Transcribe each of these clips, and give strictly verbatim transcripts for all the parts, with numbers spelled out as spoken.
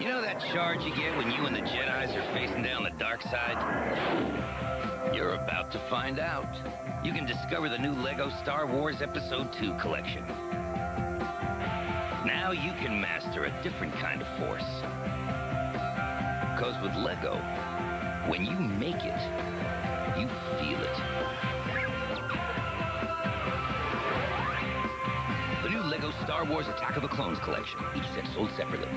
You know that charge you get when you and the Jedis are facing down the dark side? You're about to find out. You can discover the new LEGO Star Wars Episode two collection. Now you can master a different kind of force. Because with LEGO, when you make it, you feel it. The new LEGO Star Wars Attack of the Clones collection, each set sold separately.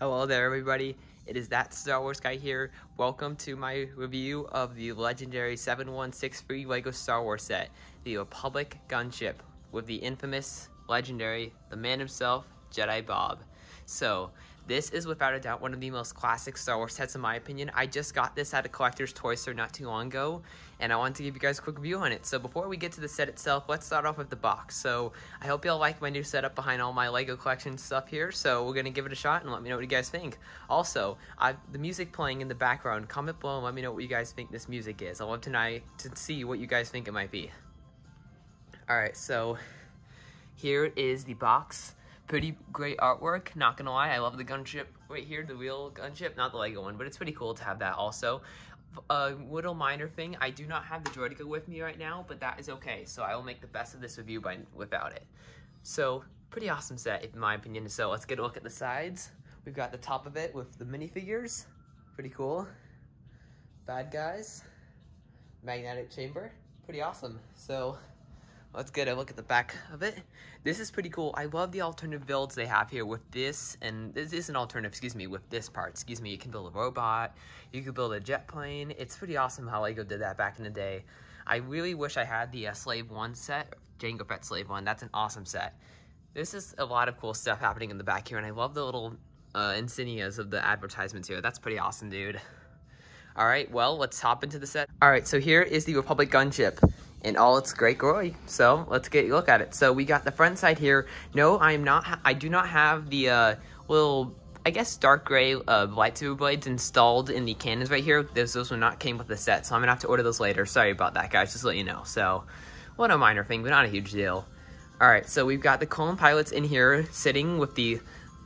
Hello there everybody, it is that Star Wars guy here. Welcome to my review of the legendary seven one six three LEGO Star Wars set, the Republic Gunship, with the infamous, legendary, the man himself, Jedi Bob. So, this is without a doubt one of the most classic Star Wars sets in my opinion. I just got this at a collector's toy store not too long ago, and I wanted to give you guys a quick review on it. So before we get to the set itself, let's start off with the box. So I hope y'all like my new setup behind all my LEGO collection stuff here, so we're gonna give it a shot and let me know what you guys think. Also, I've, the music playing in the background, comment below and let me know what you guys think this music is. I love tonight to see what you guys think it might be. Alright, so here is the box. Pretty great artwork, not gonna lie. I love the gunship right here, the real gunship, not the LEGO one, but it's pretty cool to have that also. A little minor thing, I do not have the Droidica with me right now, but that is okay, so I will make the best of this review by without it. So, pretty awesome set, in my opinion. So let's get a look at the sides. We've got the top of it with the minifigures, pretty cool. Bad guys, magnetic chamber, pretty awesome. So, let's get a look at the back of it. This is pretty cool. I love the alternative builds they have here with this, and this is an alternative, excuse me, with this part. Excuse me, you can build a robot, you can build a jet plane. It's pretty awesome how LEGO did that back in the day. I really wish I had the uh, Slave one set, Jango Fett Slave one, that's an awesome set. This is a lot of cool stuff happening in the back here, and I love the little uh, insignias of the advertisements here. That's pretty awesome, dude. All right, well, let's hop into the set. All right, so here is the Republic Gunship in all its great glory. So let's get a look at it. So we got the front side here. No, I am not, I do not have the uh, little, I guess, dark gray uh, lightsaber blades installed in the cannons right here. Those, those were not came with the set, so I'm gonna have to order those later. Sorry about that, guys, just to let you know. So, what a minor thing, but not a huge deal. All right, so we've got the clone pilots in here sitting with the,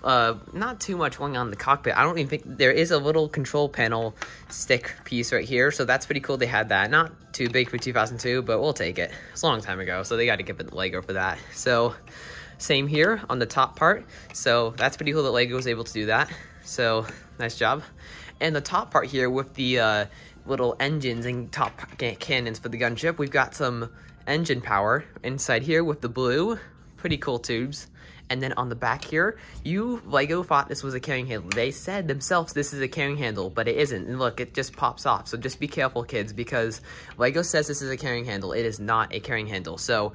uh, not too much going on in the cockpit. I don't even think, there is a little control panel stick piece right here, so that's pretty cool they had that. Not too big for two thousand two, but we'll take it. It's a long time ago, so they gotta give it LEGO for that. So, same here on the top part. So, that's pretty cool that LEGO was able to do that. So, nice job. And the top part here with the, uh, little engines and top cannons for the gunship, we've got some engine power inside here with the blue. Pretty cool tubes. And then on the back here, you, LEGO, thought this was a carrying handle. They said themselves this is a carrying handle, but it isn't. And look, it just pops off. So just be careful, kids, because LEGO says this is a carrying handle. It is not a carrying handle. So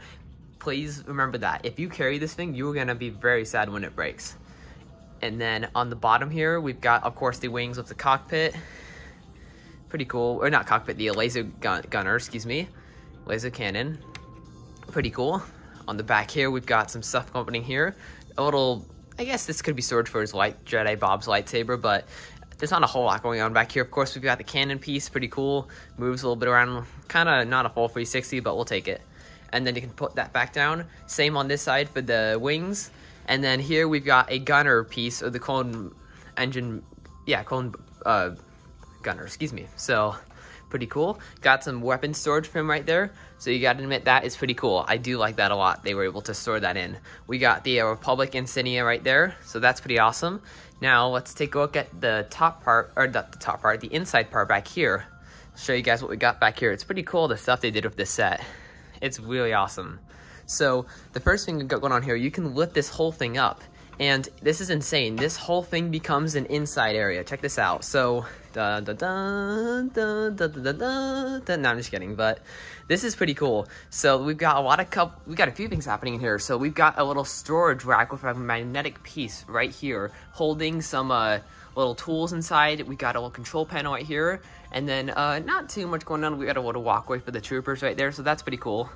please remember that. If you carry this thing, you're gonna be very sad when it breaks. And then on the bottom here, we've got, of course, the wings of the cockpit. Pretty cool. Or not cockpit, the laser gun gunner, excuse me. Laser cannon. Pretty cool. On the back here, we've got some stuff happening here. A little, I guess this could be storage for his light, Jedi Bob's lightsaber, but there's not a whole lot going on back here. Of course, we've got the cannon piece, pretty cool. Moves a little bit around, kind of not a full three sixty, but we'll take it. And then you can put that back down. Same on this side for the wings. And then here we've got a gunner piece, or the clone engine, yeah, clone uh, gunner, excuse me. So, pretty cool. Got some weapon storage for him right there, so you gotta admit that is pretty cool. I do like that a lot. They were able to store that in. We got the uh, Republic insignia right there, so that's pretty awesome. Now let's take a look at the top part, or not the top part, the inside part back here. I'll show you guys what we got back here. It's pretty cool, the stuff they did with this set. It's really awesome. So the first thing we got going on here, you can lift this whole thing up, and this is insane. This whole thing becomes an inside area. Check this out. So. Da, da, da, da, da, da, da, da. No, I'm just kidding, but this is pretty cool. So we've got a lot of cup, we've got a few things happening in here. So we've got a little storage rack with a magnetic piece right here, holding some uh, little tools inside. We got a little control panel right here, and then uh, not too much going on. We got a little walkway for the troopers right there, so that's pretty cool.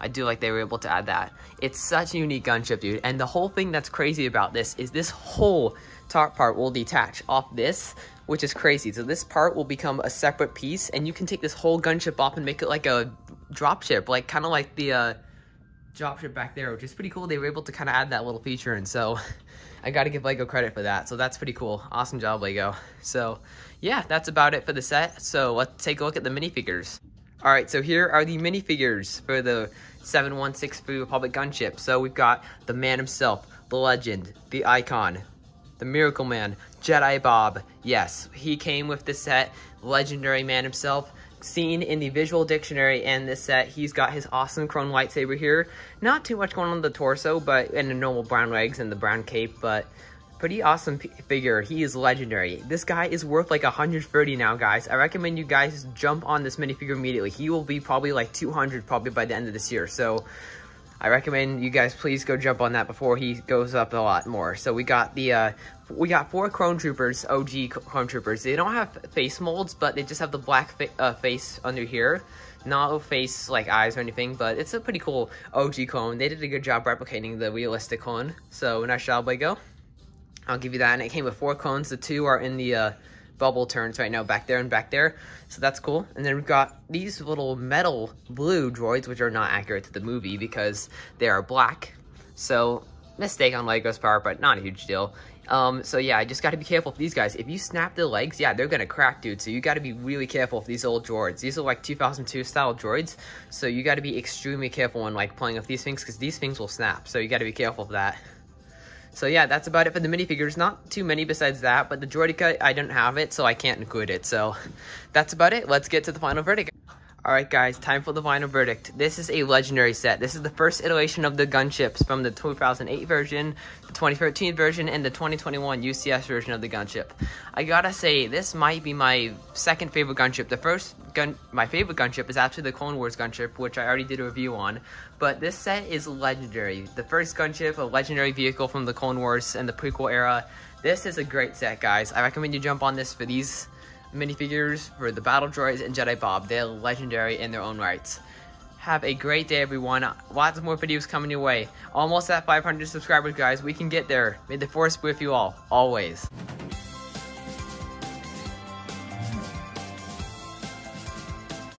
I do like they were able to add that. It's such a unique gunship, dude. And the whole thing that's crazy about this is this whole top part will detach off this, which is crazy. So this part will become a separate piece, and you can take this whole gunship off and make it like a dropship, like kind of like the, uh, dropship back there, which is pretty cool. They were able to kind of add that little feature, and so I got to give LEGO credit for that. So that's pretty cool. Awesome job, LEGO. So yeah, that's about it for the set. So let's take a look at the minifigures. All right, so here are the minifigures for the seven one six three Republic Gunship. So we've got the man himself, the legend, the icon, the miracle man, Jedi Bob. Yes, he came with this set, legendary man himself, seen in the visual dictionary and this set. He's got his awesome chrome lightsaber here. Not too much going on in the torso, but and the normal brown legs and the brown cape, but pretty awesome figure. He is legendary. This guy is worth like one hundred thirty now, guys. I recommend you guys jump on this minifigure immediately. He will be probably like two hundred probably by the end of this year. So I recommend you guys please go jump on that before he goes up a lot more. So we got the uh, we got four clone troopers, O G clone troopers. They don't have face molds, but they just have the black fa uh, face under here. Not face like eyes or anything, but it's a pretty cool O G clone. They did a good job replicating the realistic clone. So nice job, LEGO. I'll give you that. And it came with four clones. The two are in the uh, bubble turns right now, back there and back there, so that's cool. And then we've got these little metal blue droids, which are not accurate to the movie because they are black, so mistake on LEGO's part, but not a huge deal. Um so yeah, I just got to be careful with these guys. If you snap their legs, yeah, they're gonna crack, dude. So you got to be really careful with these old droids. These are like two thousand two style droids, so you got to be extremely careful when like playing with these things, because these things will snap, so you got to be careful of that. So yeah, that's about it for the minifigures. Not too many besides that, but the Droidica, I don't have it, so I can't include it. So that's about it. Let's get to the final verdict. All right, guys, time for the final verdict. This is a legendary set. This is the first iteration of the gunships from the two thousand eight version, the twenty thirteen version, and the twenty twenty-one U C S version of the gunship. I gotta say, this might be my second favorite gunship. The first gun, my favorite gunship is actually the Clone Wars gunship, which I already did a review on, but this set is legendary. The first gunship, a legendary vehicle from the Clone Wars and the prequel era. This is a great set, guys. I recommend you jump on this for these minifigures, for the battle droids and Jedi Bob. They're legendary in their own rights. Have a great day, everyone. Lots of more videos coming your way. Almost at five hundred subscribers, guys. We can get there. May the force be with you all, always.